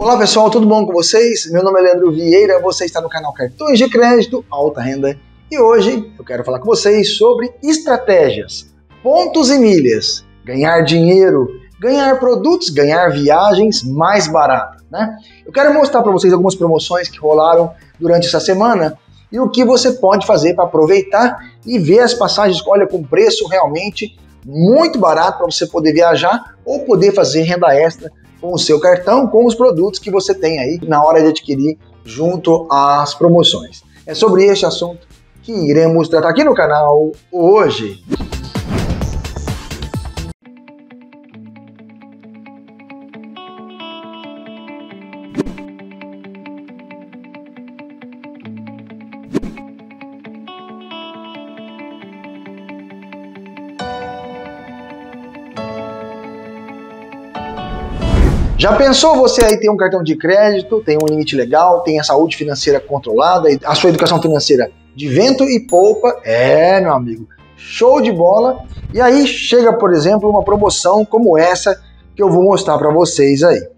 Olá pessoal, tudo bom com vocês? Meu nome é Leandro Vieira, você está no canal Cartões de Crédito Alta Renda e hoje eu quero falar com vocês sobre estratégias, pontos e milhas, ganhar dinheiro, ganhar produtos, ganhar viagens mais barato, né? Eu quero mostrar para vocês algumas promoções que rolaram durante essa semana e o que você pode fazer para aproveitar e ver as passagens, olha, com preço realmente muito barato para você poder viajar ou poder fazer renda extra com o seu cartão, com os produtos que você tem aí na hora de adquirir junto às promoções. É sobre este assunto que iremos tratar aqui no canal hoje. Já pensou você aí ter um cartão de crédito, tem um limite legal, tem a saúde financeira controlada, a sua educação financeira de vento e polpa? É, meu amigo, show de bola! E aí chega, por exemplo, uma promoção como essa que eu vou mostrar para vocês aí.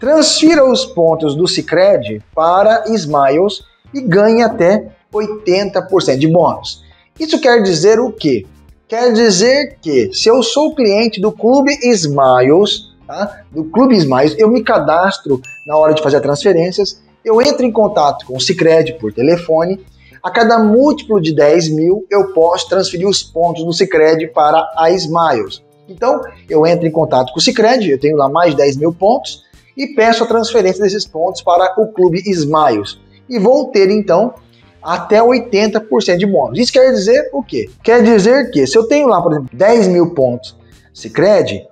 Transfira os pontos do Sicredi para Smiles e ganhe até 80% de bônus. Isso quer dizer o quê? Quer dizer que se eu sou cliente do Clube Smiles, tá? Do Clube Smiles, eu me cadastro na hora de fazer transferências, eu entro em contato com o Sicredi por telefone, a cada múltiplo de 10 mil eu posso transferir os pontos do Sicredi para a Smiles. Então, eu entro em contato com o Sicredi, eu tenho lá mais de 10 mil pontos e peço a transferência desses pontos para o Clube Smiles. E vou ter, então, até 80% de bônus. Isso quer dizer o quê? Quer dizer que se eu tenho lá, por exemplo, 10 mil pontos Sicredi,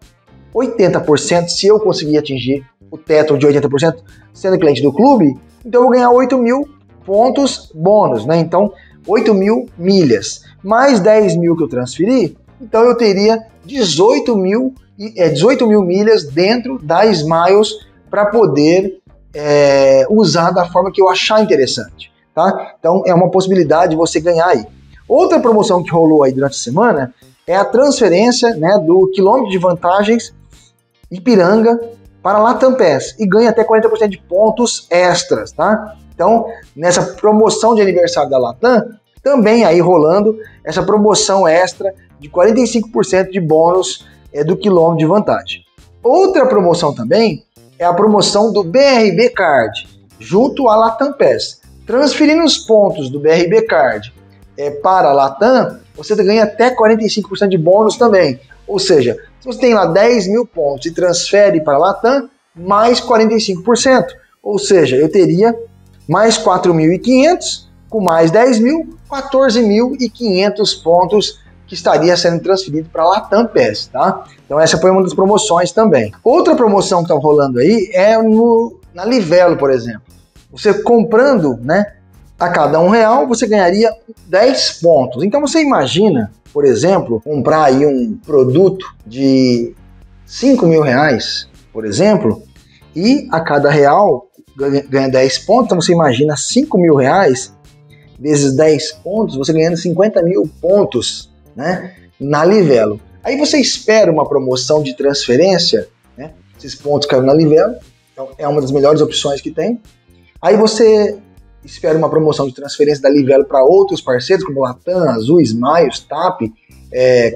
80%, se eu conseguir atingir o teto de 80% sendo cliente do clube, então eu vou ganhar 8 mil pontos bônus, né? Então 8 mil milhas, mais 10 mil que eu transferi, então eu teria 18 mil milhas dentro da Smiles para poder usar da forma que eu achar interessante, tá? Então é uma possibilidade de você ganhar aí. Outra promoção que rolou aí durante a semana é a transferência, né, do quilômetro de vantagens Ipiranga para Latam Pass e ganha até 40% de pontos extras, tá? Então, nessa promoção de aniversário da Latam, também aí rolando essa promoção extra de 45% de bônus do quilômetro de vantagem. Outra promoção também é a promoção do BRB Card junto à Latam Pass. Transferindo os pontos do BRB Card para a Latam, você ganha até 45% de bônus também. Ou seja, se você tem lá 10 mil pontos e transfere para a Latam, mais 45%. Ou seja, eu teria mais 4.500, com mais 10 mil, 14.500 pontos que estaria sendo transferido para a Latam Pass, tá? Então essa foi uma das promoções também. Outra promoção que está rolando aí é na Livelo, por exemplo. Você comprando, né? A cada R$1 você ganharia 10 pontos. Então você imagina, por exemplo, comprar aí um produto de R$5.000, por exemplo, e a cada R$1 ganha 10 pontos. Então você imagina R$5.000 vezes 10 pontos, você ganhando 50 mil pontos, né, na Livelo. Aí você espera uma promoção de transferência, né, esses pontos caem na Livelo, então é uma das melhores opções que tem. Aí você espero uma promoção de transferência da Livelo para outros parceiros, como Latam, Azul, Smiles, Tap,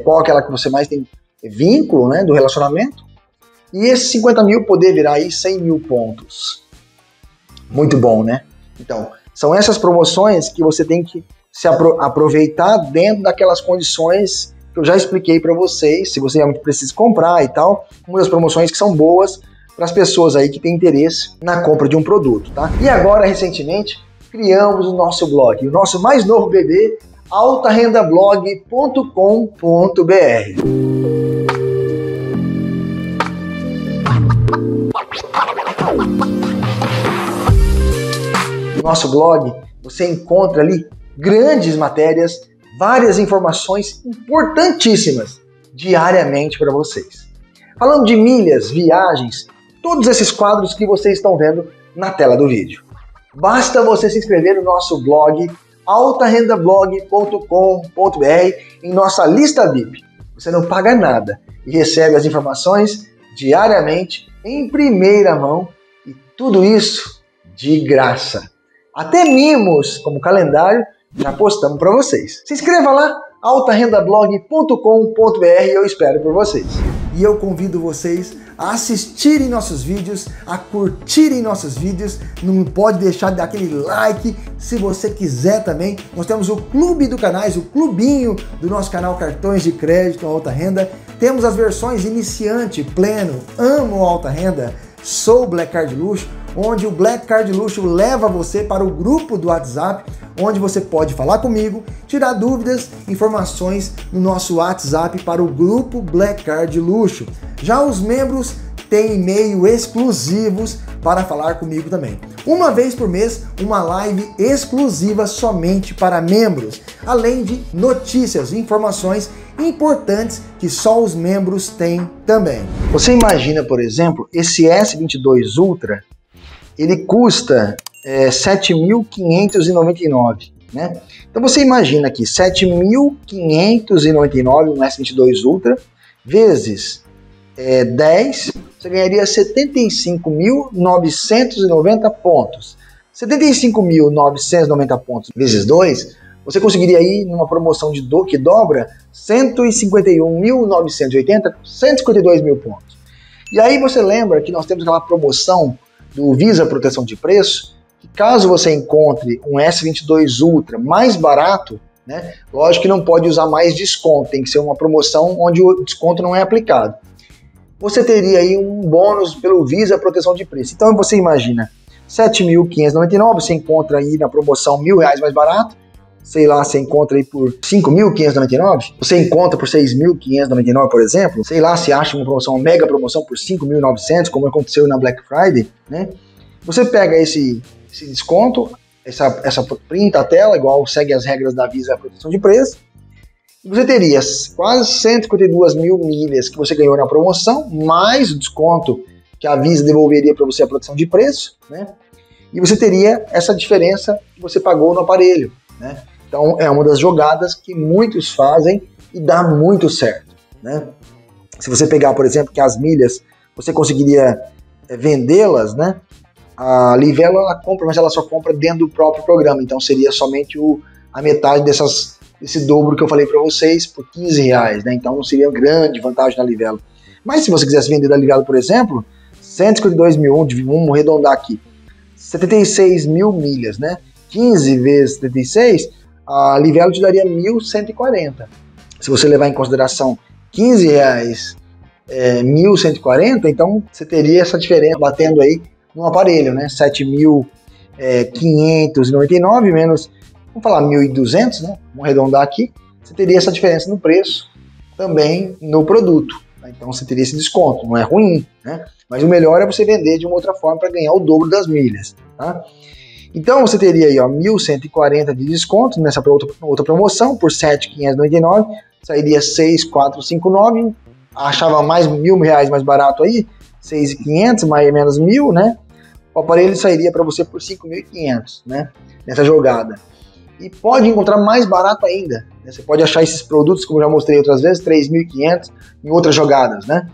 qual aquela que você mais tem vínculo, né, do relacionamento. E esses 50 mil poder virar aí 100 mil pontos. Muito bom, né? Então, são essas promoções que você tem que se aproveitar dentro daquelas condições que eu já expliquei para vocês, se você realmente precisa comprar e tal. Uma das promoções que são boas para as pessoas aí que têm interesse na compra de um produto, tá? E agora, recentemente, criamos o nosso blog, o nosso mais novo bebê, altarendablog.com.br. No nosso blog, você encontra ali grandes matérias, várias informações importantíssimas diariamente para vocês. Falando de milhas, viagens, todos esses quadros que vocês estão vendo na tela do vídeo. Basta você se inscrever no nosso blog, altarendablog.com.br, em nossa lista VIP. Você não paga nada e recebe as informações diariamente, em primeira mão, e Tudo isso de graça. Até mimos, como calendário, já postamos para vocês. Se inscreva lá, altarendablog.com.br, eu espero por vocês. E eu convido vocês a assistirem nossos vídeos, a curtirem nossos vídeos. Não pode deixar de dar aquele like se você quiser também. Nós temos o clube do canais, o clubinho do nosso canal Cartões de Crédito Alta Renda. Temos as versões iniciante, pleno, amo alta renda, sou Black Card Luxo, onde o Black Card Luxo leva você para o grupo do WhatsApp, onde você pode falar comigo, tirar dúvidas, informações no nosso WhatsApp para o grupo Black Card Luxo. Já os membros têm e-mail exclusivos para falar comigo também. Uma vez por mês, uma live exclusiva somente para membros, além de notícias e informações importantes que só os membros têm também. Você imagina, por exemplo, esse S22 Ultra, ele custa 7.599, né? Então você imagina aqui, 7.599, um S22 Ultra, vezes 10, você ganharia 75.990 pontos. 75.990 pontos vezes 2, você conseguiria aí numa promoção de que dobra 151.980, 152 mil pontos. E aí você lembra que nós temos aquela promoção do Visa Proteção de Preço, que caso você encontre um S22 Ultra mais barato, né, lógico que não pode usar mais desconto, tem que ser uma promoção onde o desconto não é aplicado. Você teria aí um bônus pelo Visa Proteção de Preço. Então você imagina, 7.599, você encontra aí na promoção R$1.000 mais barato, sei lá, você encontra aí por 5.599, você encontra por 6.599, por exemplo, sei lá, se acha uma promoção, uma mega promoção por 5.900, como aconteceu na Black Friday, né? Você pega esse desconto, essa printa a tela, igual segue as regras da Visa Proteção de Preço, e você teria quase 152 mil milhas que você ganhou na promoção, mais o desconto que a Visa devolveria para você a proteção de preço, né? E você teria essa diferença que você pagou no aparelho, né? Então é uma das jogadas que muitos fazem e dá muito certo, né? Se você pegar, por exemplo, que as milhas você conseguiria vendê-las, né? A Livelo ela compra, mas ela só compra dentro do próprio programa, então seria somente a metade desse dobro que eu falei para vocês por R$15, né? Então não seria grande vantagem da Livelo. Mas se você quisesse vender da Livelo, por exemplo, 152 mil, vamos arredondar aqui, 76 mil milhas, né? 15 vezes 76, a Livelo te daria 1.140. Se você levar em consideração R$15, 1.140, então você teria essa diferença batendo aí no aparelho, né? 7.599 menos, vamos falar 1.200, né? Vamos arredondar aqui. Você teria essa diferença no preço também no produto. Então você teria esse desconto, não é ruim, né? Mas o melhor é você vender de uma outra forma para ganhar o dobro das milhas, tá? Então você teria aí, ó, 1.140 de desconto nessa outra promoção por 7.599, sairia 6.459, achava mais R$1.000 mais barato aí, 6.500 mais menos 1.000, né? O aparelho sairia para você por 5.500, né? Nessa jogada. E pode encontrar mais barato ainda, né? Você pode achar esses produtos, como eu já mostrei outras vezes, 3.500 em outras jogadas, né?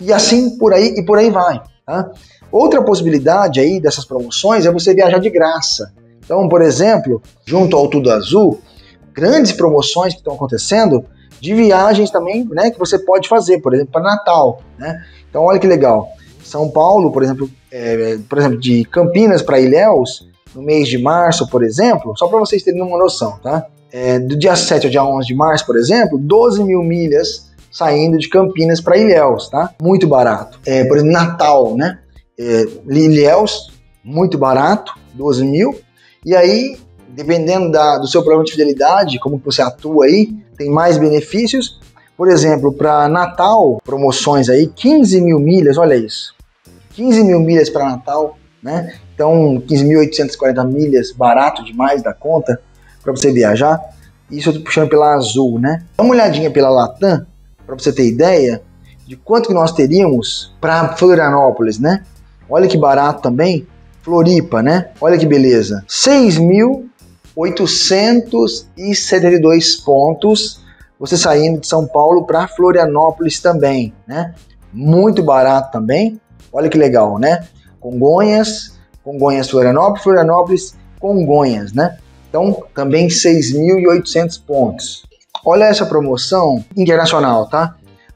E assim por aí e por aí vai, tá? Outra possibilidade aí dessas promoções é você viajar de graça. Então, por exemplo, junto ao Tudo Azul, grandes promoções que estão acontecendo de viagens também, né, que você pode fazer, por exemplo, para Natal, né? Então, olha que legal. São Paulo, por exemplo, de Campinas para Ilhéus, no mês de março, por exemplo, só para vocês terem uma noção, tá? Do dia 7 ao dia 11 de março, por exemplo, 12 mil milhas saindo de Campinas para Ilhéus, tá? Muito barato. Por exemplo, Natal, né? Ilhéus, muito barato, 12 mil, e aí, dependendo do seu programa de fidelidade, como você atua aí, tem mais benefícios. Por exemplo, para Natal, promoções aí, 15 mil milhas, olha isso, 15 mil milhas para Natal, né? Então, 15.840 milhas, barato demais da conta, para você viajar. Isso eu tô puxando pela Azul, né? Dá uma olhadinha pela Latam, para você ter ideia de quanto que nós teríamos para Florianópolis, né? Olha que barato também, Floripa, né? Olha que beleza, 6.872 pontos, você saindo de São Paulo para Florianópolis também, né? Muito barato também, olha que legal, né? Congonhas, Congonhas-Florianópolis, Florianópolis-Congonhas, né? Então, também 6.800 pontos. Olha essa promoção internacional, tá?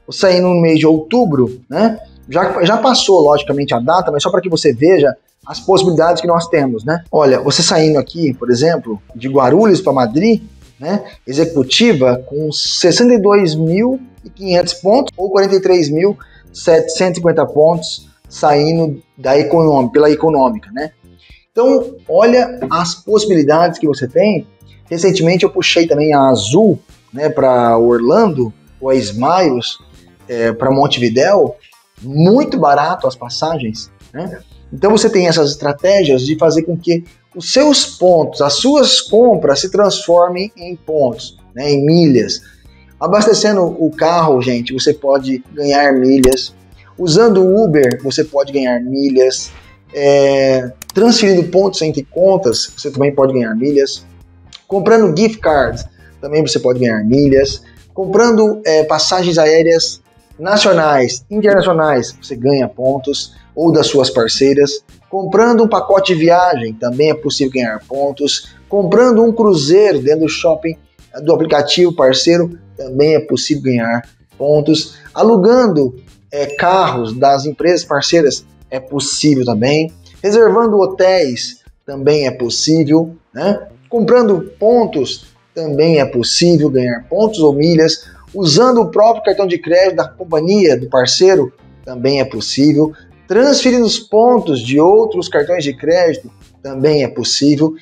Saindo no mês de outubro, né? Já passou, logicamente, a data, mas só para que você veja as possibilidades que nós temos, né? Olha, você saindo aqui, por exemplo, de Guarulhos para Madrid, né? Executiva com 62.500 pontos ou 43.750 pontos saindo da econômica, pela econômica, né? Então, olha as possibilidades que você tem. Recentemente eu puxei também a Azul, né, para Orlando, ou a Smiles para Montevidéu, muito barato as passagens, né? Então você tem essas estratégias de fazer com que os seus pontos, as suas compras se transformem em pontos, né, em milhas. Abastecendo o carro, gente, você pode ganhar milhas. Usando o Uber, você pode ganhar milhas. Transferindo pontos entre contas, você também pode ganhar milhas. Comprando gift cards, também você pode ganhar milhas. Comprando passagens aéreas nacionais, internacionais, você ganha pontos, ou das suas parceiras. Comprando um pacote de viagem, também é possível ganhar pontos. Comprando um cruzeiro dentro do shopping, do aplicativo parceiro, também é possível ganhar pontos. Alugando carros das empresas parceiras, é possível também. Reservando hotéis, também é possível, né? Comprando pontos, também é possível ganhar pontos ou milhas. Usando o próprio cartão de crédito da companhia, do parceiro, também é possível. Transferindo os pontos de outros cartões de crédito, também é possível.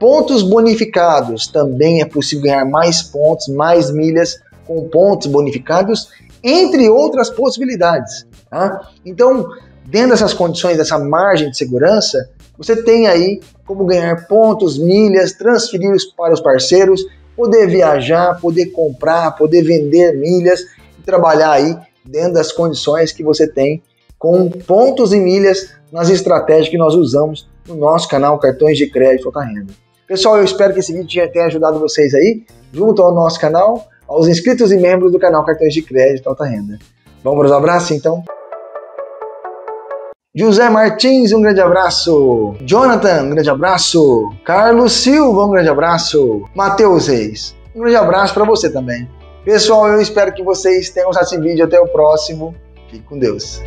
Pontos bonificados, também é possível ganhar mais pontos, mais milhas com pontos bonificados, entre outras possibilidades, tá? Então, dentro dessas condições, dessa margem de segurança, você tem aí como ganhar pontos, milhas, transferir para os parceiros, poder viajar, poder comprar, poder vender milhas e trabalhar aí dentro das condições que você tem com pontos e milhas nas estratégias que nós usamos no nosso canal Cartões de Crédito Alta Renda. Pessoal, eu espero que esse vídeo tenha ajudado vocês aí, junto ao nosso canal, aos inscritos e membros do canal Cartões de Crédito Alta Renda. Vamos para os abraços, então? José Martins, um grande abraço. Jonathan, um grande abraço. Carlos Silva, um grande abraço. Matheus Reis, um grande abraço para você também. Pessoal, eu espero que vocês tenham gostado desse vídeo. Até o próximo. Fique com Deus.